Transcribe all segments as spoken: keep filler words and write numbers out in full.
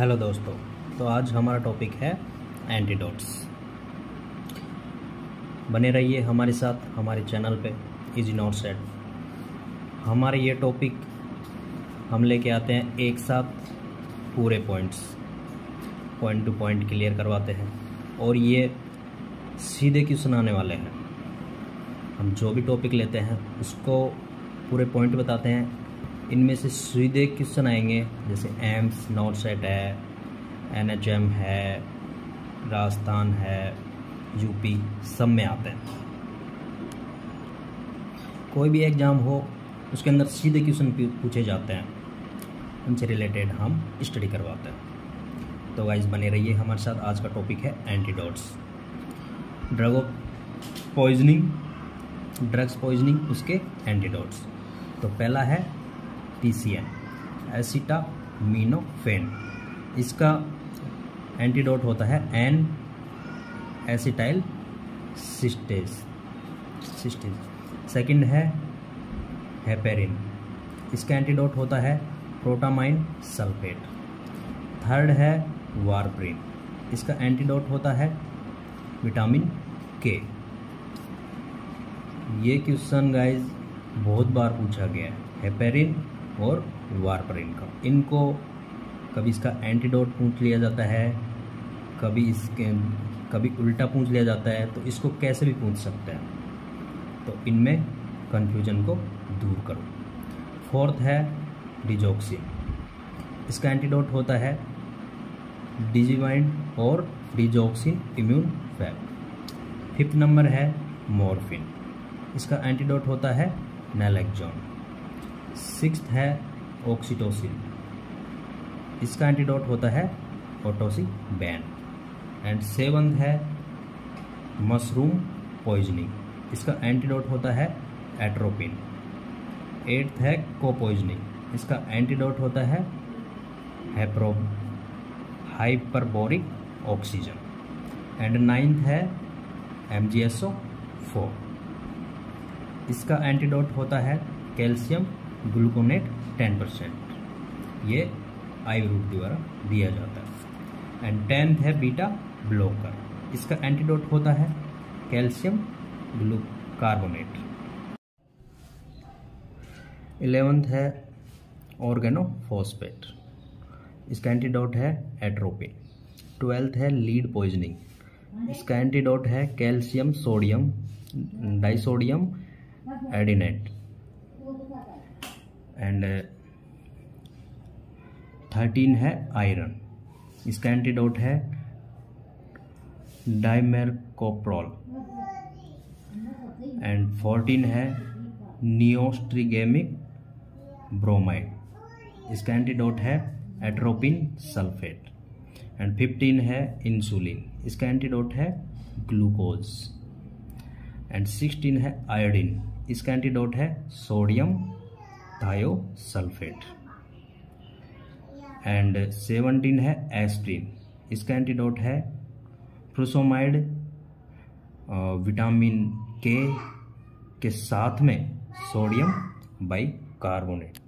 Hello दोस्तों, तो आज हमारा टॉपिक है एंटीडोट्स। बने रहिए हमारे साथ हमारे चैनल पे इज नॉट सेड। हमारे ये टॉपिक हम लेके आते हैं एक साथ, पूरे points point to point clear करवाते हैं और ये सीधे क्वेश्चन आने वाले हैं। हम जो भी टॉपिक लेते हैं उसको पूरे पॉइंट बताते हैं, इनमें से सीधे क्वेश्चन आएंगे। जैसे एम्स नॉर्थ सेट है, एन एच एम है, राजस्थान है, यूपी, सब में आते हैं। कोई भी एग्ज़ाम हो उसके अंदर सीधे क्वेश्चन पूछे जाते हैं, उनसे रिलेटेड हम स्टडी करवाते हैं। तो गाइस बने रहिए हमारे साथ। आज का टॉपिक है antidotes, drug of poisoning, drugs poisoning, उसके एंटीडोट्स। तो पहला है टी सी ए एसिटामिनोफेन। इसका एंटीडोट होता है एन एसिटाइल सिस्टेज। सेकंड है हेपेरिन, इसका एंटीडोट होता है प्रोटामाइन सल्फेट। थर्ड है वारफरिन, इसका एंटीडोट होता है विटामिन के। ये क्वेश्चन गाइज बहुत बार पूछा गया है, हेपेरिन और वारफरिन का। इनको कभी इसका एंटीडोट पूछ लिया जाता है, कभी इसके कभी उल्टा पूछ लिया जाता है, तो इसको कैसे भी पूछ सकते हैं। तो इनमें कन्फ्यूजन को दूर करो। फोर्थ है डिजॉक्सिन, इसका एंटीडोट होता है डिजिबाइंड और digoxin immune fab. Fifth number है मॉर्फिन, इसका एंटीडोट होता है नेलेक्जोन। सिक्स्थ है ऑक्सीटोसिन, इसका एंटीडोट होता है ओटोसीबैन। एंड सेवंथ है मशरूम पॉइजनिंग, इसका एंटीडोट होता है एट्रोपिन। एट्थ है कोपॉइजनिंग, इसका एंटीडोट होता है हैप्रो हाइपरबोरिक ऑक्सीजन। एंड नाइन्थ है M G S O four, इसका एंटीडोट होता है कैल्शियम ग्लूकोनेट टेन परसेंट, ये आई रूट द्वारा दिया जाता है। एंड टेंथ है बीटा ब्लॉकर, इसका एंटीडोट होता है कैल्शियम ग्लूकार्बोनेट। इलेवेंथ है ऑर्गेनोफॉस्फेट, इसका एंटीडोट है एट्रोपिन। ट्वेल्थ है लीड पॉइजनिंग, इसका एंटीडोट है कैल्शियम सोडियम डाइसोडियम एडिनेट। एंड थर्टीन है आयरन, इसका एंटीडोट है डाइमेरकोप्रॉल। एंड फोर्टीन है नियोस्टिगमिक ब्रोमाइड, इसका एंटीडोट है एट्रोपिन सल्फेट। एंड फिफ्टीन है इंसुलिन, इसका एंटीडोट है ग्लूकोज। एंड सिक्सटीन है आयोडीन, इसका एंटीडोट है sodium thiosulphate. And seventeen है एस्प्रिन, इसका एंटीडोट है प्रोसोमाइड। विटामिन के के साथ में सोडियम बाइकार्बोनेट।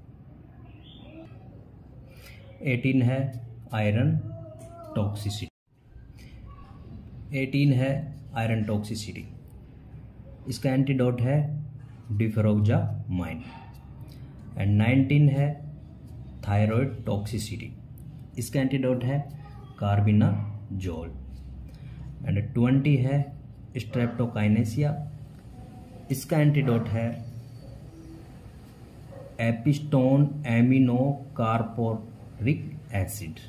एटीन है आयरन टॉक्सिसिटी, एटीन है आयरन टॉक्सिसिटी, इसका एंटीडोट है डिफेरोक्सामाइन। एंड नाइनटीन है थायराइड टॉक्सिसिटी, इसका एंटीडोट है कार्बिनाजोल। एंड ट्वेंटी है स्ट्रेप्टोकाइनेसिया, इसका एंटीडोट है एपिस्टोन एमिनो कार्पोरिक एसिड,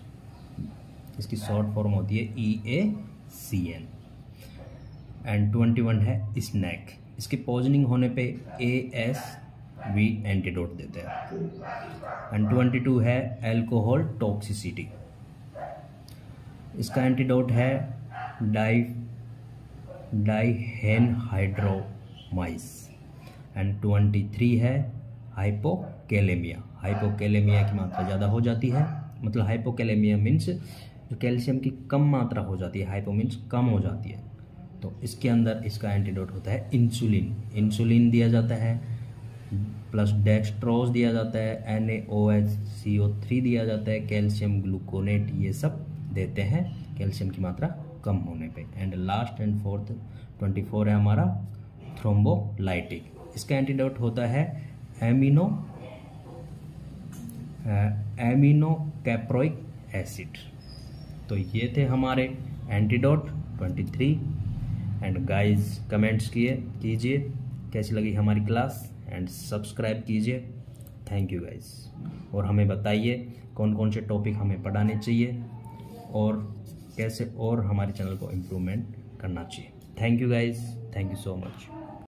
इसकी शॉर्ट फॉर्म होती है E A C N. And twenty one है स्नैक, इसकी पॉइजनिंग होने पे ए एस भी एंटीडोट देते हैं। एंड ट्वेंटी टू है एल्कोहल टॉक्सिसिटी, इसका एंटीडोट है डाई डाइहेनहाइड्रोमाइस। एंड ट्वेंटी थ्री है हाइपोकैलेमिया, हाइपोकैलेमिया की मात्रा ज़्यादा हो जाती है, मतलब हाइपोकैलेमिया मीन्स जो कैल्शियम की कम मात्रा हो जाती है, हाइपो मीन्स कम हो जाती है। तो इसके अंदर इसका एंटीडोट होता है इंसुलिन, इंसुलिन दिया जाता है। प्लस डेक्सट्रोज दिया जाता है, N A O H C O three दिया जाता है, कैल्शियम ग्लूकोनेट, ये सब देते हैं कैल्शियम की मात्रा कम होने पे। And last and fourth twenty four है हमारा थ्रोम्बोलाइटिक। इसका एंटीडोट होता है एमिनो एमिनोकैप्रोइक एसिड। तो ये थे हमारे antidote twenty three. And guys comments किए कीजिए कैसी लगी हमारी क्लास, एंड सब्सक्राइब कीजिए। Thank you guys. और हमें बताइए कौन कौन से टॉपिक हमें पढ़ाने चाहिए और कैसे और हमारे चैनल को इम्प्रूवमेंट करना चाहिए। Thank you guys, thank you so much.